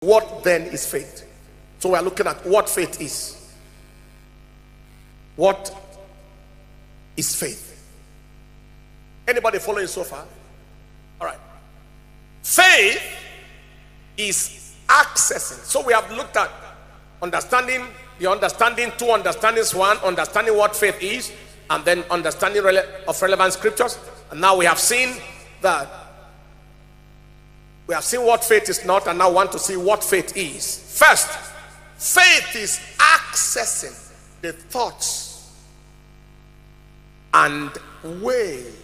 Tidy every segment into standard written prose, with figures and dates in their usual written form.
What then is faith? So we are looking at what faith is. What is faith? Anybody following so far? All right. Faith is accessing. So we have looked at understanding, the understanding, two understandings, one understanding what faith is, and then understanding of relevant scriptures. And now we have seen that we have seen what faith is not, and now want to see what faith is. First, faith is accessing the thoughts and ways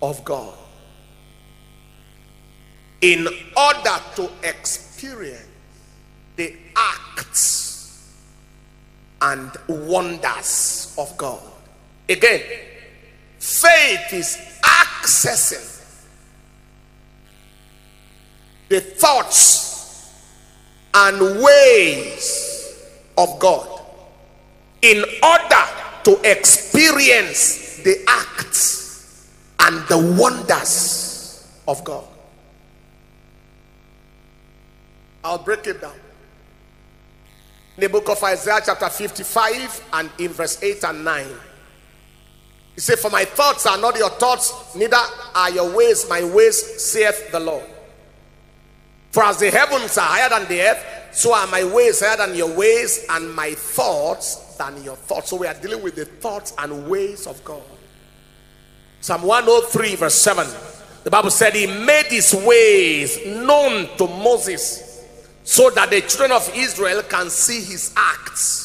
of God in order to experience the acts and wonders of God. Again, faith is accessing the thoughts and ways of God in order to experience the acts and the wonders of God. I'll break it down. In the book of Isaiah chapter 55 and in verse 8 and 9. He said, "For my thoughts are not your thoughts, neither are your ways my ways, saith the Lord. For as the heavens are higher than the earth, so are my ways higher than your ways, and my thoughts than your thoughts." So we are dealing with the thoughts and ways of God. Psalm 103 verse 7. The Bible said, "He made his ways known to Moses, so that the children of Israel can see his acts."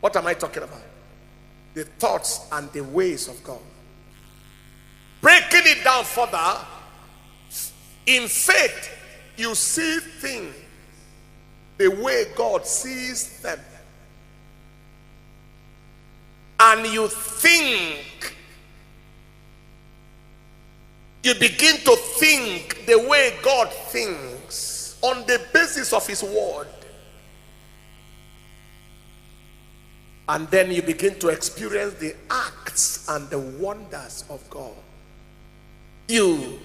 What am I talking about? The thoughts and the ways of God. Breaking it down further, in faith, you see things the way God sees them. And you think, you begin to think the way God thinks on the basis of his word. And then you begin to experience the acts and the wonders of God. You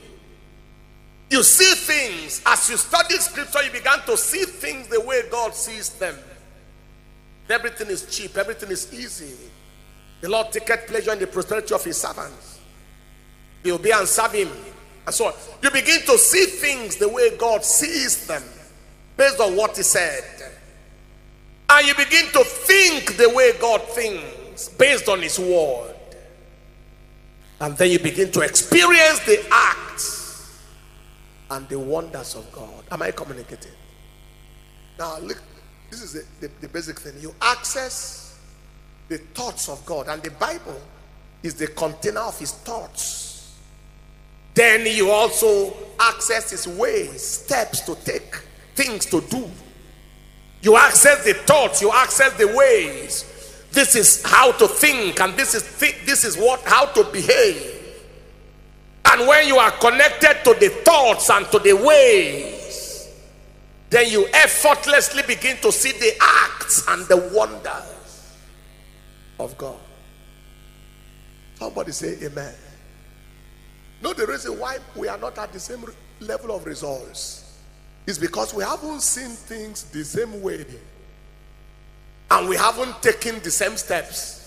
see things. As you study scripture, you began to see things the way God sees them. Everything is cheap. Everything is easy. The Lord taketh pleasure in the prosperity of his servants. They obey and serve him. And so on. You begin to see things the way God sees them, based on what he said. And you begin to think the way God thinks, based on his word. And then you begin to experience the acts and the wonders of God. Am I communicating? Now, look, this is the basic thing. You access the thoughts of God, and the Bible is the container of his thoughts. Then you also access his ways, steps to take, things to do. You access the thoughts, you access the ways. This is how to think, and this is how to behave. And when you are connected to the thoughts and to the ways, then you effortlessly begin to see the acts and the wonders of God. Somebody say amen. No, the reason why we are not at the same level of results is because we haven't seen things the same way. And we haven't taken the same steps.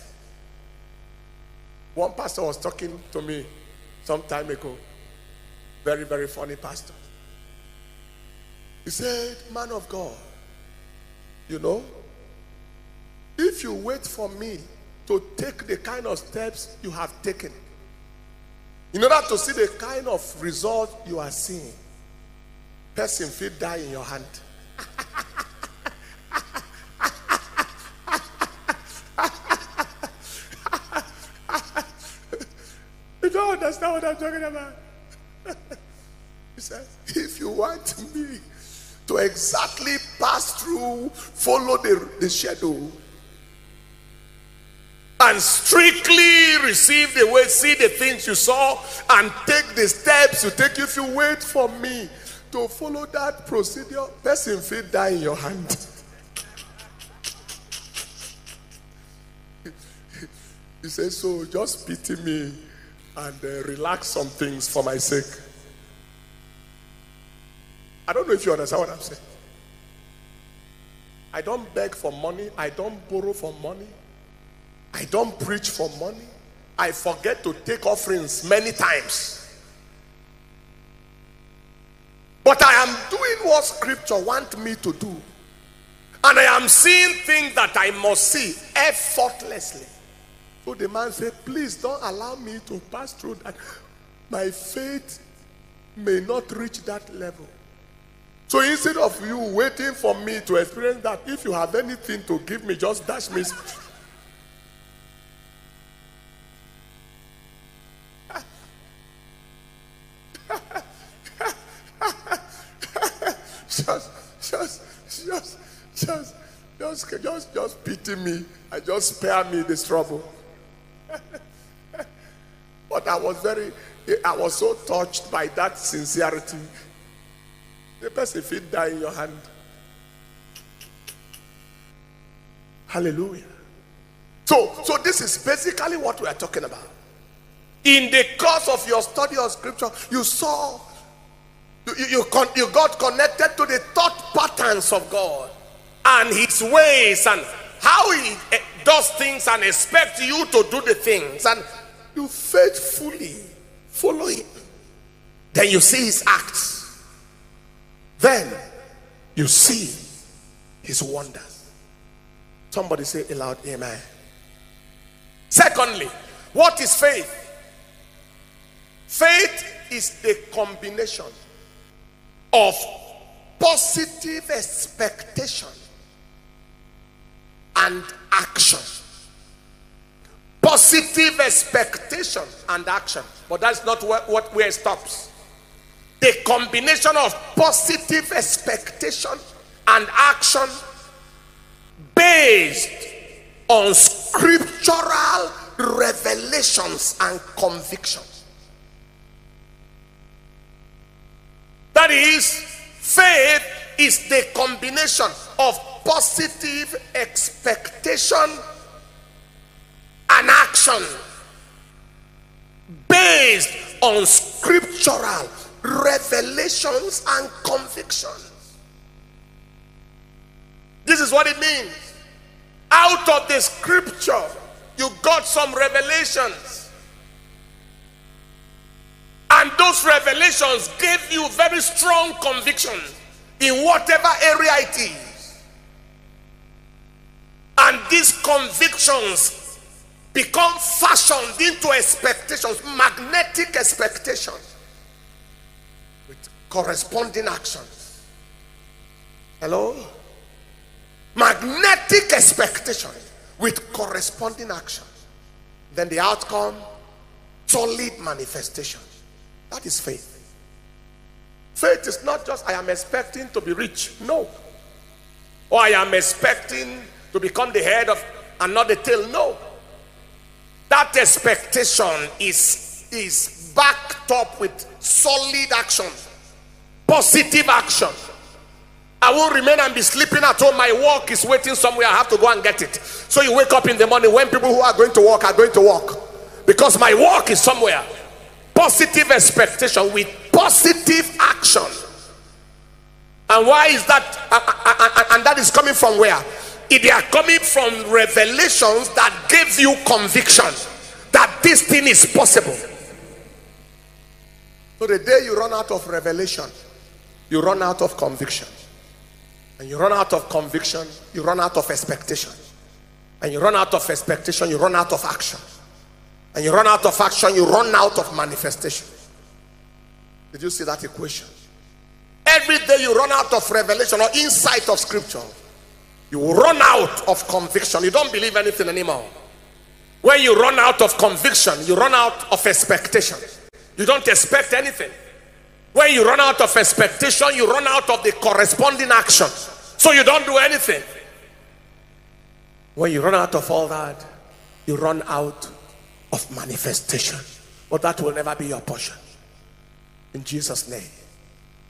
One pastor was talking to me some time ago. Very, very funny pastor. He said, "Man of God, you know, if you wait for me to take the kind of steps you have taken, in order to see the kind of result you are seeing, person will die in your hand." That's not what I'm talking about. He said, "If you want me to exactly pass through, follow the shadow, and strictly receive the way, see the things you saw, and take the steps you take, if you wait for me to follow that procedure, person will die in your hand." He said, "So just pity me. and relax some things for my sake. I don't know if you understand what I'm saying. I don't beg for money. I don't borrow for money. I don't preach for money. I forget to take offerings many times. But I am doing what scripture wants me to do. And I am seeing things that I must see effortlessly. So the man said, please don't allow me to pass through that. My faith may not reach that level. So instead of you waiting for me to experience that, if you have anything to give me, just dash me. Just pity me and just spare me this trouble. But I was so touched by that sincerity. The person fit die in your hand. Hallelujah. So this is basically what we are talking about. In the course of your study of scripture, you saw, you got connected to the thought patterns of God and his ways and how he does things and expects you to do the things, and you faithfully follow him. Then you see his acts. Then you see his wonders. Somebody say aloud, amen. Secondly, what is faith? Faith is the combination of positive expectation and action. Positive expectation and action. But that's not where it stops. The combination of positive expectation and action based on scriptural revelations and convictions. That is, faith is the combination of positive expectation and action based on scriptural revelations and convictions. This is what it means. Out of the scripture, you got some revelations, and those revelations gave you very strong conviction in whatever area it is. And these convictions become fashioned into expectations, magnetic expectations, with corresponding actions. Hello? Magnetic expectation with corresponding action. Then the outcome, solid manifestation. That is faith. Faith is not just I am expecting to be rich. No. Or I am expecting to become the head of and not the tail. No. That expectation is backed up with solid action, positive action. I won't remain and be sleeping at home. My work is waiting somewhere. I have to go and get it. So you wake up in the morning when people who are going to work are going to work, because my work is somewhere. Positive expectation with positive action. And why is that? And that is coming from where? They are coming from revelations that give you conviction that this thing is possible. So the day you run out of revelation, you run out of conviction. And you run out of conviction, you run out of expectation. And you run out of expectation, you run out of action. And you run out of action, you run out of manifestation. Did you see that equation? Every day you run out of revelation or insight of scripture, you run out of conviction. You don't believe anything anymore. When you run out of conviction, you run out of expectation. You don't expect anything. When you run out of expectation, you run out of the corresponding action. So you don't do anything. When you run out of all that, you run out of manifestation. But that will never be your portion. In Jesus' name.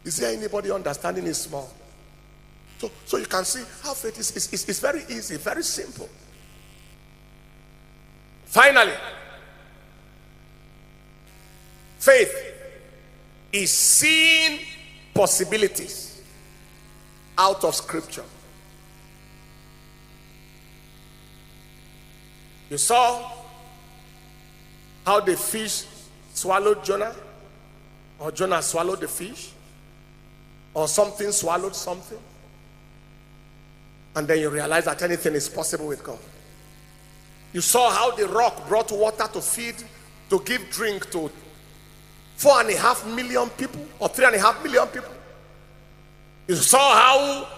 Is there anybody understanding is small? So you can see how faith is very easy, very simple. Finally, Faith is seeing possibilities out of scripture. You saw how the fish swallowed Jonah, or Jonah swallowed the fish, or something swallowed something. And then you realize that anything is possible with God. You saw how the rock brought water to feed, to give drink to 4.5 million people, or 3.5 million people. You saw how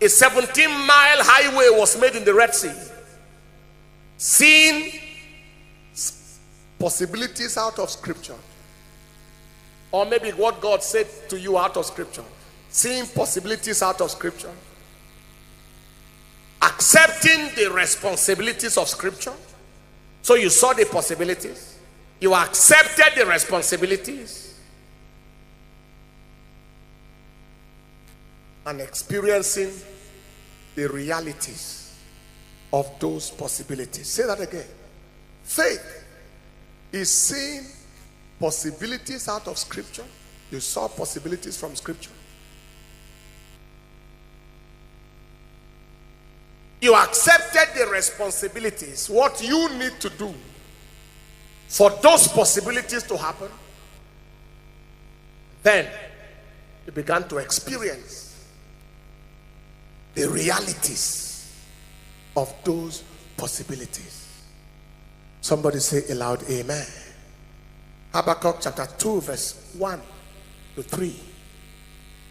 a 17-mile highway was made in the Red Sea. Seeing possibilities out of scripture. Or maybe what God said to you out of scripture. Seeing possibilities out of scripture. Accepting the responsibilities of scripture. So you saw the possibilities. You accepted the responsibilities. And experiencing the realities of those possibilities. Say that again. Faith is seeing possibilities out of scripture. You saw possibilities from scripture. You accepted the responsibilities, what you need to do for those possibilities to happen. Then you began to experience the realities of those possibilities. Somebody say aloud, amen. Habakkuk chapter 2 verse 1 to 3.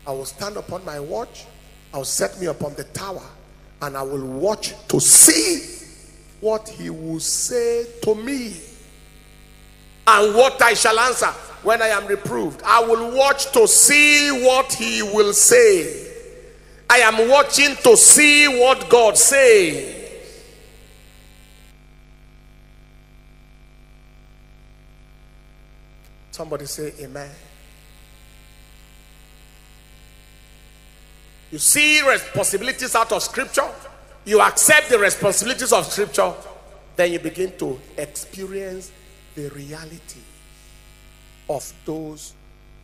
I will stand upon my watch, I will set me upon the tower, and I will watch to see what he will say to me and what I shall answer when I am reproved. I will watch to see what he will say. I am watching to see what God says. Somebody say amen. You see possibilities out of scripture. You accept the responsibilities of scripture. Then you begin to experience the reality of those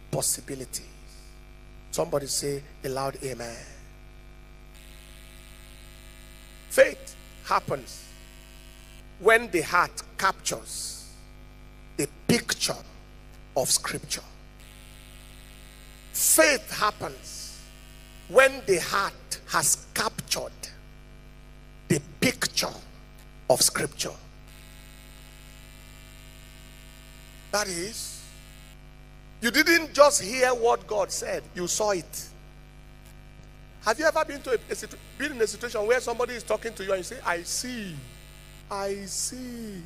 possibilities. Somebody say aloud, amen. Faith happens when the heart captures the picture of scripture. Faith happens when the heart has captured the picture of scripture. That is, you didn't just hear what God said, you saw it. Have you ever been in a situation where somebody is talking to you and you say, I see, I see.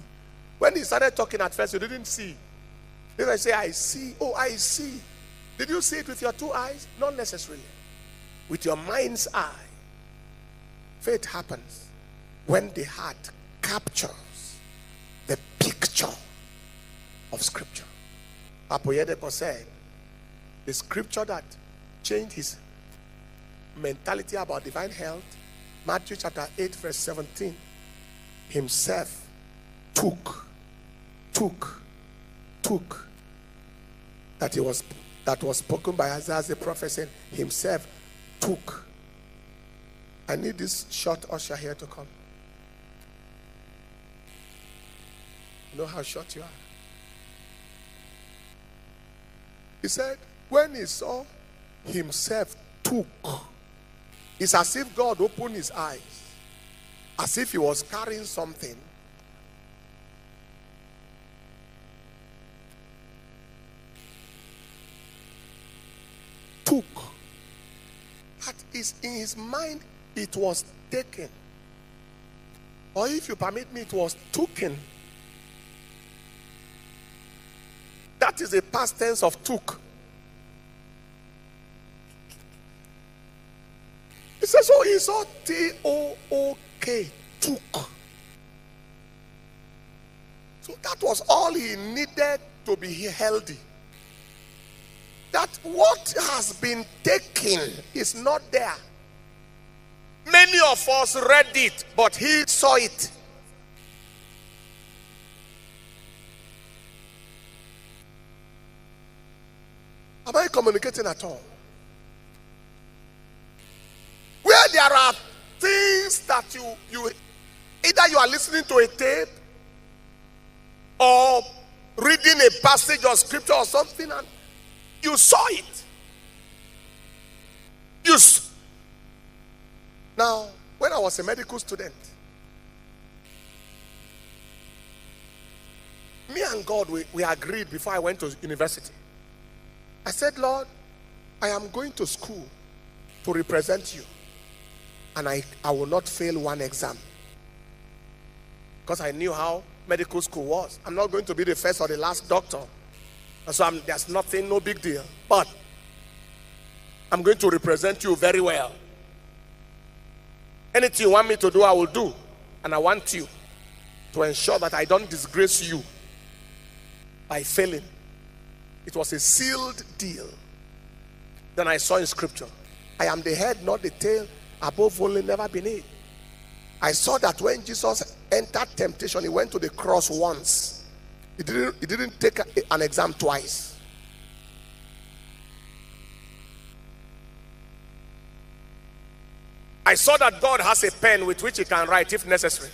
When he started talking at first, you didn't see. Then I say, I see, oh, I see. Did you see it with your two eyes? Not necessarily. With your mind's eye. Faith happens when the heart captures the picture of scripture. Apoyedepo said, the scripture that changed his mentality about divine health, Matthew chapter 8 verse 17, himself took that was spoken by Isaiah the prophet, saying, himself took. I need this short usher here to come. You know how short you are. He said, when he saw himself took, it's as if God opened his eyes, as if he was carrying something. Took. That is, in his mind, it was taken. Or if you permit me, it was taken. That is a past tense of took. He says, so he saw T-O-O-K, took. So that was all he needed to be healthy. That what has been taken is not there. Many of us read it, but he saw it. Am I communicating at all? Where there are things that you either you are listening to a tape or reading a passage of scripture or something, and you saw it. Now, when I was a medical student, me and God, we agreed before I went to university. I said, Lord, I am going to school to represent you. And I will not fail one exam. Because I knew how medical school was. I'm not going to be the first or the last doctor. And so there's nothing, no big deal. But I'm going to represent you very well. Anything you want me to do, I will do. And I want you to ensure that I don't disgrace you by failing. It was a sealed deal. Then I saw in scripture, I am the head, not the tail, above only, never beneath. I saw that when Jesus entered temptation, he went to the cross once. He didn't take an exam twice. I saw that God has a pen with which he can write if necessary.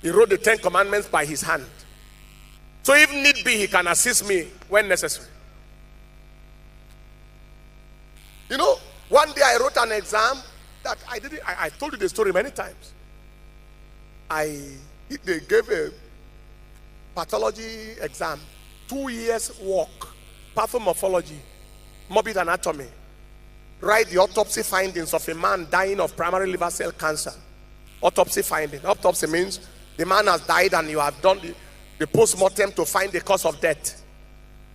He wrote the 10 commandments by his hand. So if need be, he can assist me when necessary. You know, one day I wrote an exam that I told you the story many times. They gave a pathology exam, 2 years walk, pathomorphology, morbid anatomy, write the autopsy findings of a man dying of primary liver cell cancer. Autopsy finding. Autopsy means the man has died and you have done the post-mortem to find the cause of death.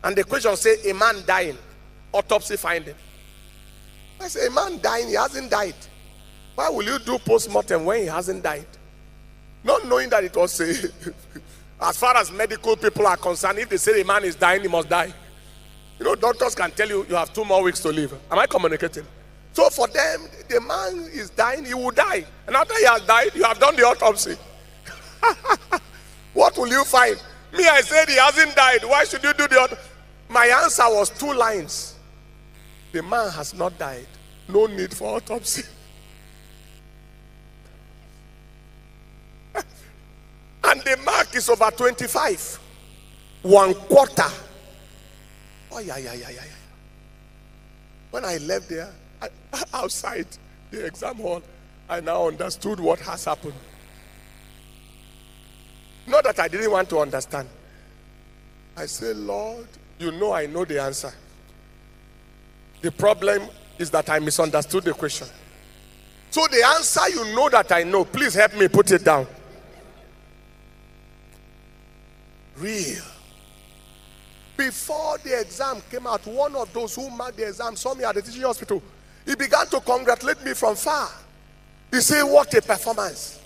And the question says, a man dying, autopsy finding. I say, a man dying, he hasn't died. Why will you do post-mortem when he hasn't died? Not knowing that it was a... as far as medical people are concerned, if they say a man is dying, he must die. You know, doctors can tell you, you have 2 more weeks to live. Am I communicating? So for them, the man is dying, he will die. And after he has died, you have done the autopsy. What will you find? Me, I said he hasn't died. Why should you do the autopsy? My answer was 2 lines. The man has not died. No need for autopsy. And the mark is over 25. 1/4. Oh, yeah. When I left there, outside the exam hall, I now understood what has happened. Not that I didn't want to understand. I said, Lord, you know I know the answer. The problem is that I misunderstood the question. So the answer you know that I know, please help me put it down. Real. Before the exam came out, one of those who marked the exam saw me at the teaching hospital. He began to congratulate me from far. He said, what a performance.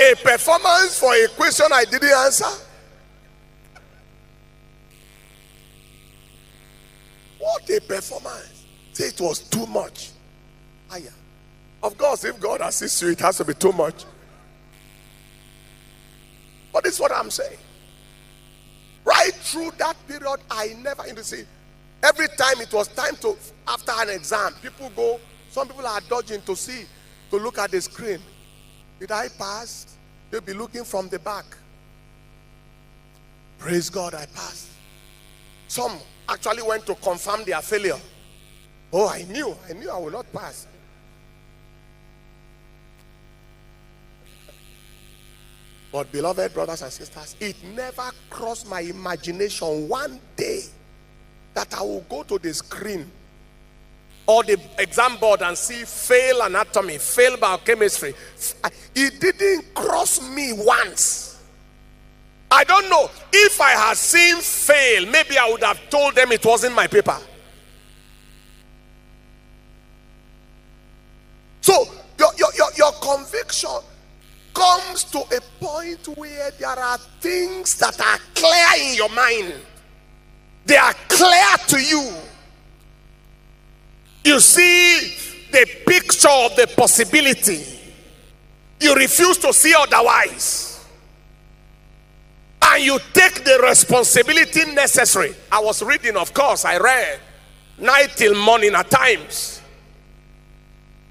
A performance for a question I didn't answer? What a performance. See, it was too much. Of course, if God assists you, it has to be too much. But this is what I'm saying. Right through that period, I never, you see, every time it was time to, after an exam, people go, some people are dodging to see, to look at the screen. Did I pass? They'll be looking from the back. Praise God, I passed. Some actually went to confirm their failure. Oh, I knew I would not pass. But beloved brothers and sisters, it never crossed my imagination one day that I will go to the screen or the exam board and see fail anatomy, fail biochemistry. It didn't cross me once. I don't know. If I had seen fail, maybe I would have told them it wasn't my paper. So your conviction comes to a point where there are things that are clear in your mind. They are clear to you. You see the picture of the possibility. You refuse to see otherwise. and you take the responsibility necessary. I was reading, of course, I read night till morning at times.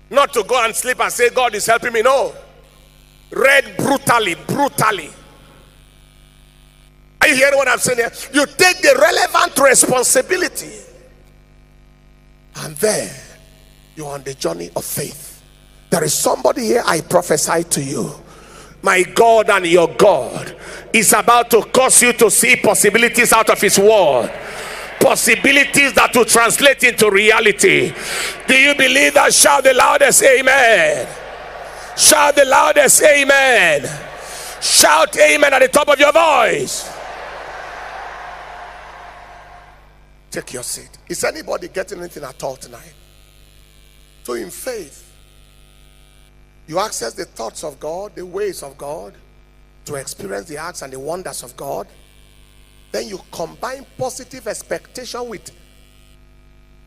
Not to go and sleep and say, God is helping me. No. Read brutally, brutally. Are you hearing what I'm saying here? You take the relevant responsibility. And then, you're on the journey of faith. There is somebody here, I prophesy to you. My God and your God is about to cause you to see possibilities out of his word. Possibilities that will translate into reality. Do you believe that? Shout the loudest amen. Shout the loudest amen. Shout amen at the top of your voice. Take your seat. Is anybody getting anything at all tonight? So in faith, you access the thoughts of God, the ways of God, to experience the acts and the wonders of God. Then you combine positive expectation with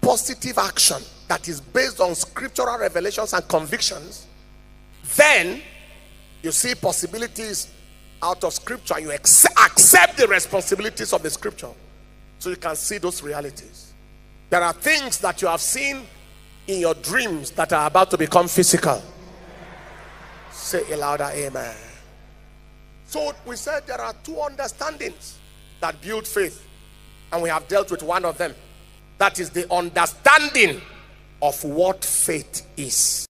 positive action that is based on scriptural revelations and convictions. Then you see possibilities out of scripture and you accept the responsibilities of the scripture, so you can see those realities. There are things that you have seen in your dreams that are about to become physical. Say a louder amen. So we said there are two understandings that build faith, and we have dealt with one of them. That is the understanding of what faith is.